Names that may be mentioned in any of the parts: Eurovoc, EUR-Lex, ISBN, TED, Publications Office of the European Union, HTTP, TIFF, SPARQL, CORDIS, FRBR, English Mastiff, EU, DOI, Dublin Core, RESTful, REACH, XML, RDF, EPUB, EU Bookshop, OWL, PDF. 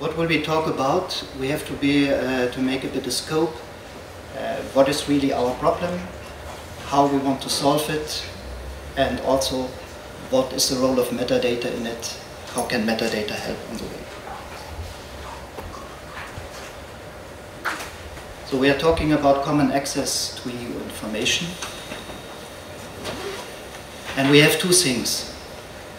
What will we talk about? We have to make a bit of scope. What is really our problem? How we want to solve it? And also, what is the role of metadata in it? How can metadata help on the way? So we are talking about common access to EU information. And we have two things.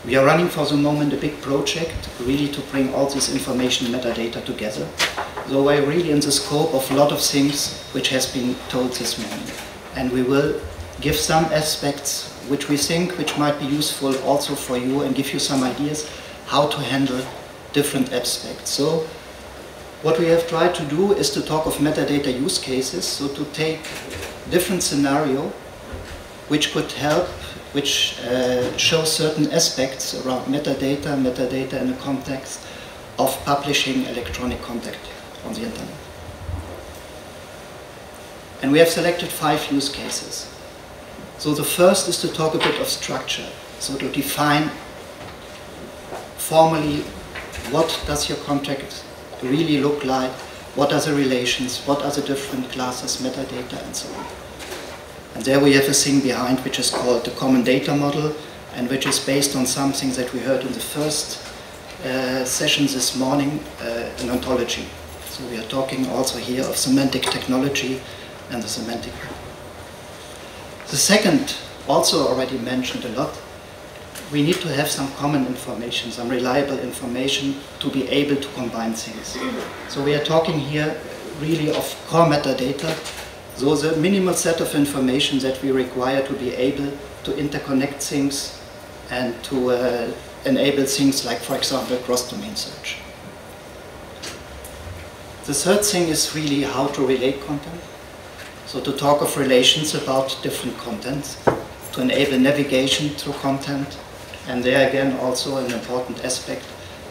We are running for the moment a big project, really to bring all this information metadata together. So we're really in the scope of a lot of things which has been told this morning. And we will give some aspects which we think which might be useful also for you and give you some ideas how to handle different aspects. So what we have tried to do is to talk of metadata use cases, so to take different scenario which could help, which show certain aspects around metadata in the context of publishing electronic content on the internet. And we have selected 5 use cases. So the first is to talk a bit of structure, so to define formally what does your contract really look like, what are the relations, what are the different classes, metadata and so on. And there we have a thing behind which is called the common data model and which is based on something that we heard in the first session this morning, an ontology. So we are talking also here of semantic technology and the semantic. The second, also already mentioned a lot, we need to have some common information, some reliable information to be able to combine things. So we are talking here really of core metadata, so the minimal set of information that we require to be able to interconnect things and to enable things like, for example, cross-domain search. The third thing is really how to relate content. So to talk of relations about different contents, to enable navigation through content, and there again also an important aspect,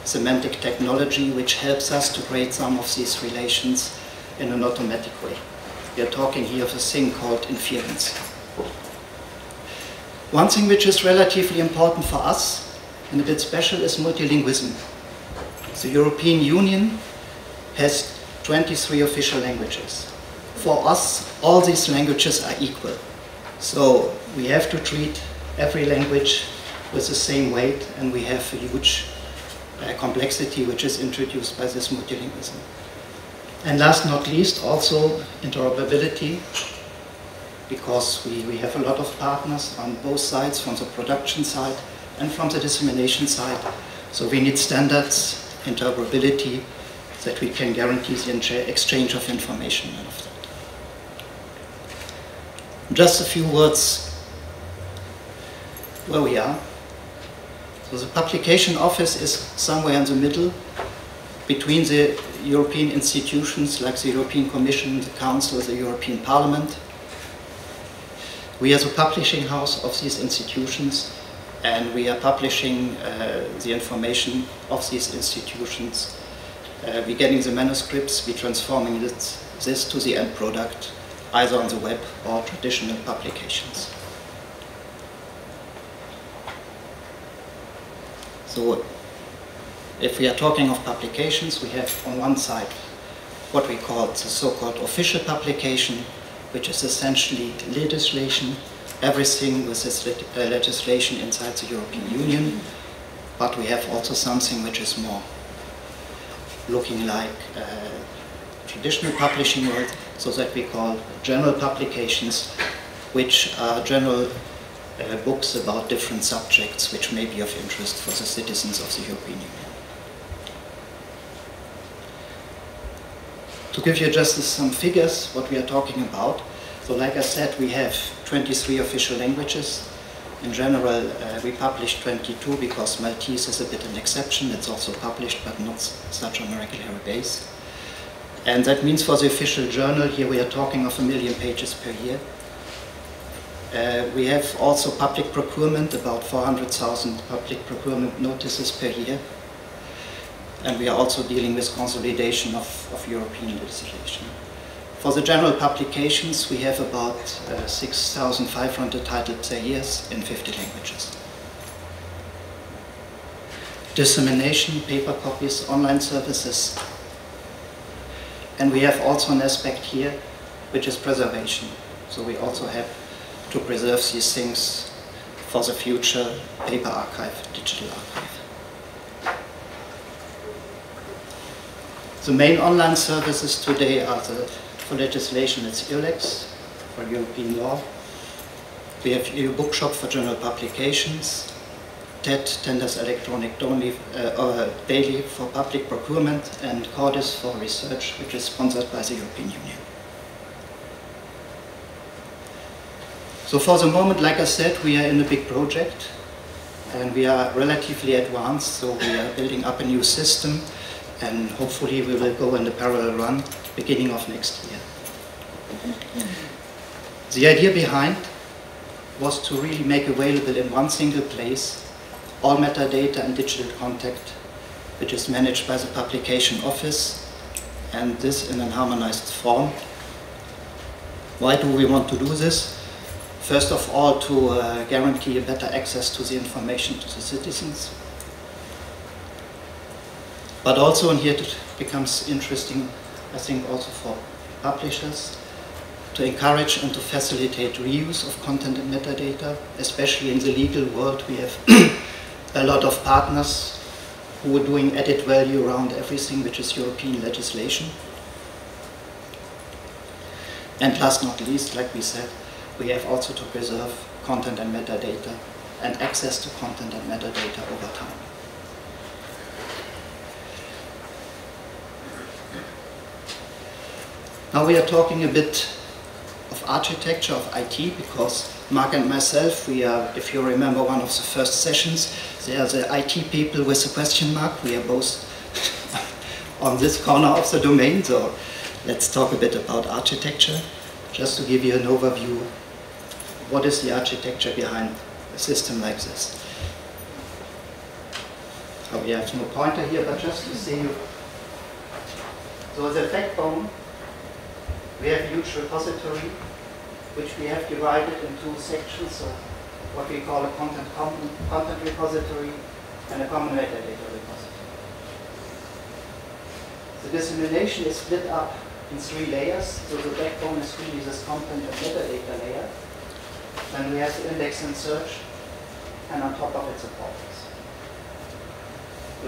semantic technology, which helps us to create some of these relations in an automatic way. We are talking here of a thing called inference. One thing which is relatively important for us, and a bit special, is multilingualism. The European Union has 23 official languages. For us, all these languages are equal. So we have to treat every language with the same weight, and we have a huge complexity which is introduced by this multilingualism. And last but not least, also interoperability, because we have a lot of partners on both sides, from the production side and from the dissemination side. So we need standards, interoperability, that we can guarantee the exchange of information. Just a few words where we are. So the publication office is somewhere in the middle between the European institutions like the European Commission, the Council, the European Parliament. We are the publishing house of these institutions, and we are publishing the information of these institutions. We're getting the manuscripts, we're transforming this to the end product, either on the web or traditional publications. So if we are talking of publications, we have on one side what we call the so-called official publication, which is essentially legislation, everything with this legislation inside the European Union, but we have also something which is more looking like traditional publishing world, so that we call general publications, which are general books about different subjects which may be of interest for the citizens of the European Union. To give you just some figures what we are talking about, so like I said, we have 23 official languages. In general, we publish 22 because Maltese is a bit an exception. It's also published, but not such on a regular basis. And that means for the official journal, here we are talking of 1 million pages per year. We have also public procurement, about 400,000 public procurement notices per year. And we are also dealing with consolidation of European legislation. For the general publications, we have about 6,500 titles per year in 50 languages. dissemination, paper copies, online services. And we have also an aspect here, which is preservation. So we also have to preserve these things for the future, paper archive, digital archive. The main online services today are for legislation, it's EUR-Lex, for European law. We have EU Bookshop for general publications. TED, tenders electronic daily for public procurement, and CORDIS for research, which is sponsored by the European Union. So for the moment, like I said, we are in a big project and we are relatively advanced, so we are building up a new system and hopefully we will go in the parallel run beginning of next year. The idea behind was to really make available in one single place all metadata and digital content, which is managed by the publication office, and this in a harmonized form. Why do we want to do this? First of all, to guarantee a better access to the information to the citizens. But also, and here it becomes interesting, I think also for publishers, to encourage and to facilitate reuse of content and metadata. Especially in the legal world, we have a lot of partners who are doing added value around everything which is European legislation. And last but not least, like we said, we have also to preserve content and metadata and access to content and metadata over time. Now we are talking a bit of architecture, of IT, because Mark and myself, we are, if you remember one of the first sessions, they are the IT people with a question mark. We are both on this corner of the domain, so let's talk a bit about architecture, just to give you an overview. What is the architecture behind a system like this? Oh, we have no pointer here, but just to see you. So the backbone, we have a huge repository, which we have divided into sections, so what we call a content repository and a common metadata repository. The dissemination is split up in three layers, so the backbone is really this content and metadata layer. Then we have the index and search, and on top of it the portals.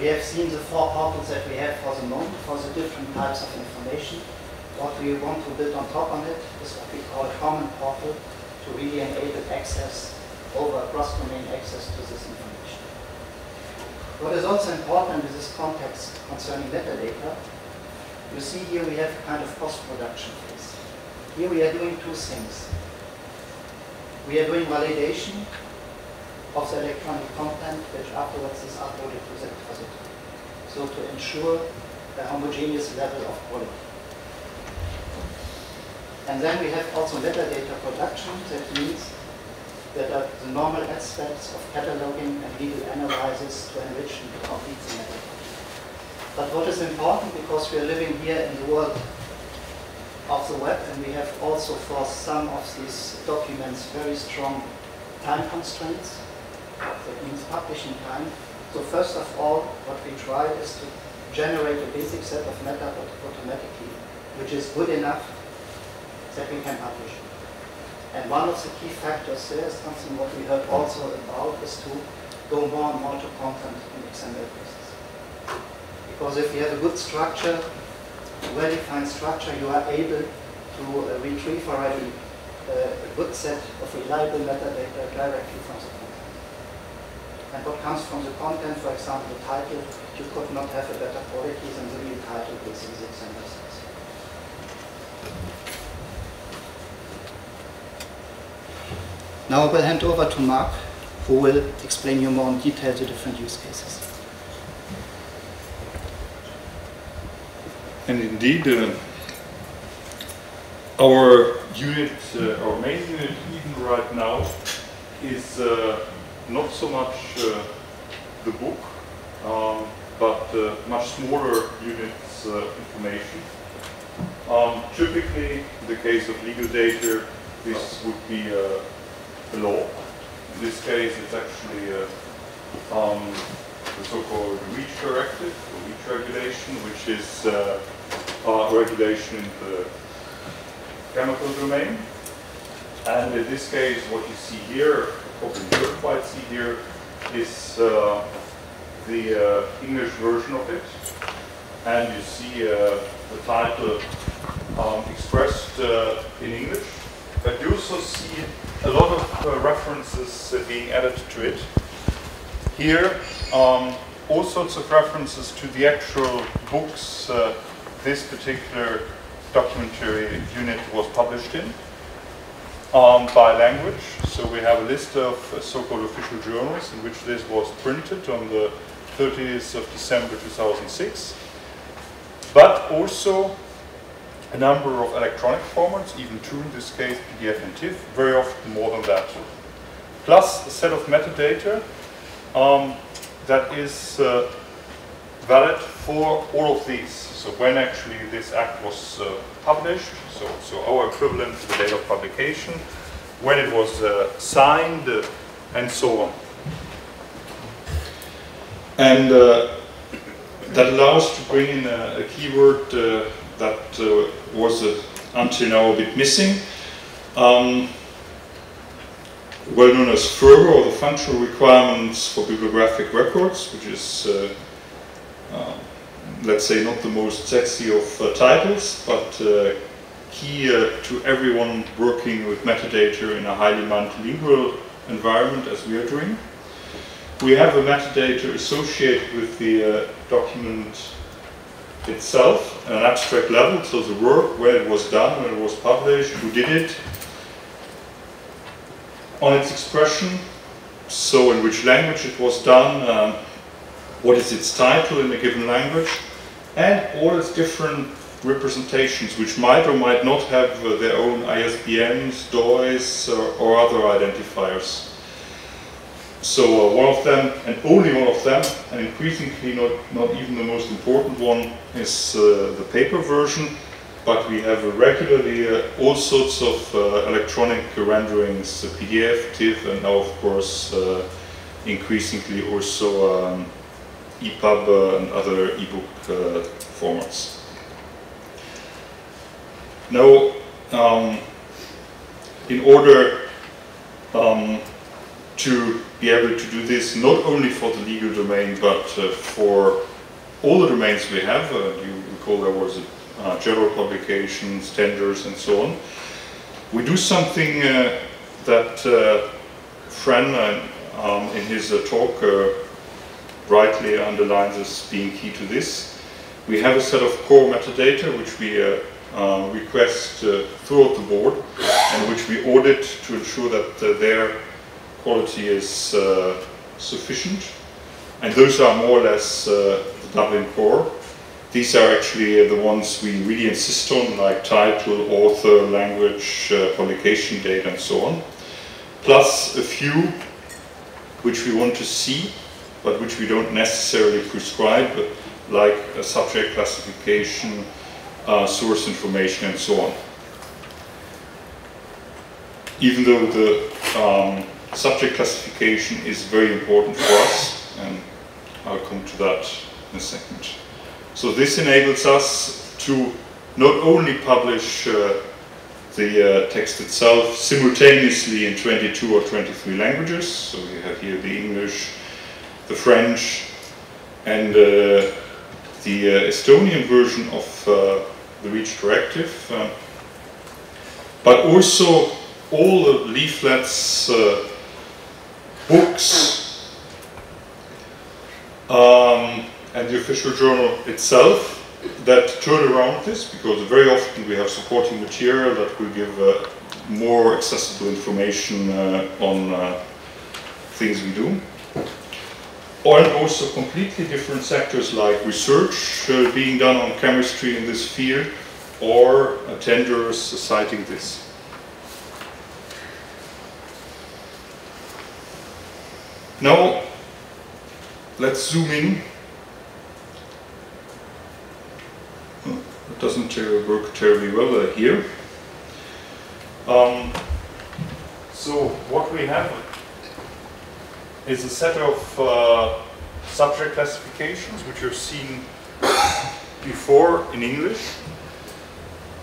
We have seen the four portals that we have for the moment for the different types of information. What we want to build on top of it is what we call a common portal to really enable access over cross-domain access to this information. What is also important in this context concerning metadata, you see here we have a kind of post-production phase. Here we are doing two things. We are doing validation of the electronic content, which afterwards is uploaded to the repository. So to ensure a homogeneous level of quality. And then we have also metadata production, that means that are the normal aspects of cataloging and legal analysis to enrich and to complete the metadata. But what is important, because we are living here in the world of the web, and we have also for some of these documents very strong time constraints, that means publishing time. So first of all, what we try is to generate a basic set of metadata automatically, which is good enough that we can publish. And one of the key factors there is something what we heard also about, is to go more and more to content in XML basis. Because if you have a good structure, well-defined structure, you are able to retrieve already a good set of reliable metadata directly from the content. And what comes from the content, for example, the title, you could not have a better quality than the real title with these examples. Now I will hand over to Mark, who will explain you more in detail the different use cases. And indeed, our unit, our main unit, even right now, is not so much the book, but much smaller units information. Typically, in the case of legal data, this would be a law. In this case, it's actually the so-called REACH directive, the REACH regulation, which is our regulation in the chemical domain. And in this case, what you see here, probably you don't quite see here, is the English version of it. And you see the title expressed in English. But you also see a lot of references being added to it. Here, all sorts of references to the actual books this particular documentary unit was published in by language. So we have a list of so-called official journals in which this was printed on the 30th of December 2006. But also a number of electronic formats, even two in this case, PDF and TIFF, very often more than that. Plus a set of metadata that is valid for all of these. So when actually this act was published, so our equivalent to the date of publication, when it was signed, and so on. And that allows to bring in a keyword that was until now a bit missing, well known as FRBR, or the functional requirements for bibliographic records, which is, let's say, not the most sexy of titles, but key to everyone working with metadata in a highly multilingual environment as we are doing. We have a metadata associated with the document itself at an abstract level, so the work, where it was done, when it was published, who did it, on its expression, so in which language it was done, what is its title in a given language, and all its different representations, which might or might not have their own ISBNs, DOIs, or other identifiers. So one of them, and only one of them, and increasingly not even the most important one, is the paper version, but we have regularly all sorts of electronic renderings, PDF, TIFF, and now of course increasingly also EPUB and other ebook formats. Now, in order to be able to do this not only for the legal domain but for all the domains we have. You recall there was general publications, tenders, and so on. We do something that Fran in his talk brightly underlines as being key to this. We have a set of core metadata which we request throughout the board and which we audit to ensure that they're quality is sufficient, and those are more or less the Dublin Core. These are actually the ones we really insist on, like title, author, language, publication date, and so on. Plus a few which we want to see, but which we don't necessarily prescribe, like a subject classification, source information, and so on. Even though the subject classification is very important for us, and I'll come to that in a second. So this enables us to not only publish the text itself simultaneously in 22 or 23 languages, so we have here the English, the French, and the Estonian version of the REACH directive, but also all the leaflets, books, and the official journal itself that turn around this, because very often we have supporting material that will give more accessible information on things we do. And also completely different sectors like research being done on chemistry in this field, or tenders citing this. Now, let's zoom in. Oh, it doesn't work terribly well here. So what we have is a set of subject classifications, which you've seen before in English,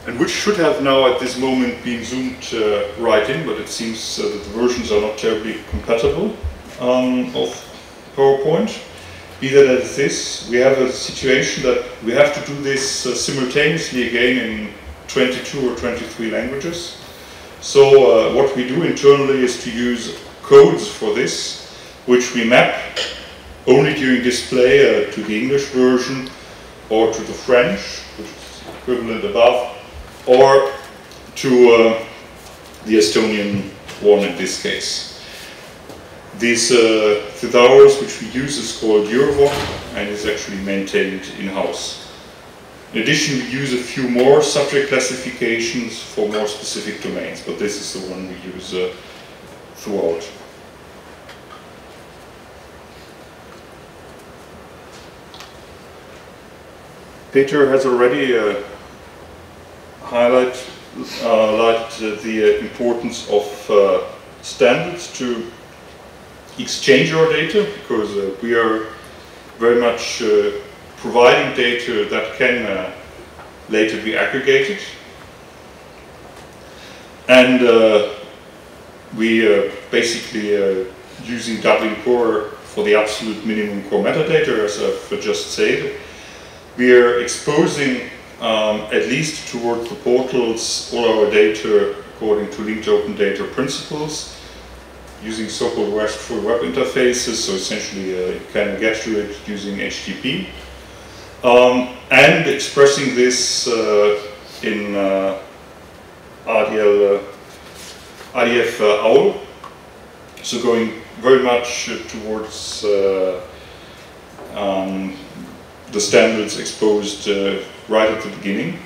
and which should have now at this moment been zoomed right in, but it seems that the versions are not terribly compatible of PowerPoint. Be that as it is, we have a situation that we have to do this simultaneously again in 22 or 23 languages. So what we do internally is to use codes for this, which we map only during display to the English version or to the French, which is equivalent above, or to the Estonian one in this case. These thesaurus which we use is called Eurovoc and is actually maintained in-house. In addition, we use a few more subject classifications for more specific domains, but this is the one we use throughout. Peter has already highlighted the importance of standards to exchange our data, because we are very much providing data that can later be aggregated. And we are basically using Dublin Core for the absolute minimum core metadata, as I've just said. We are exposing, at least toward the portals, all our data according to linked open data principles, using so-called RESTful web interfaces, so essentially you can get to it using HTTP, and expressing this in RDF OWL, so going very much towards the standards exposed right at the beginning.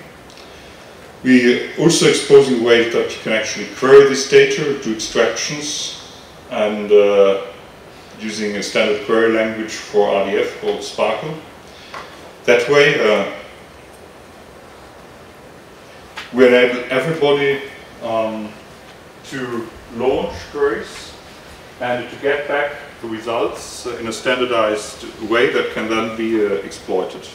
We are also exposing ways that you can actually query this data, do extractions, and using a standard query language for RDF called SPARQL. That way, we enable everybody to launch queries and to get back the results in a standardized way that can then be exploited.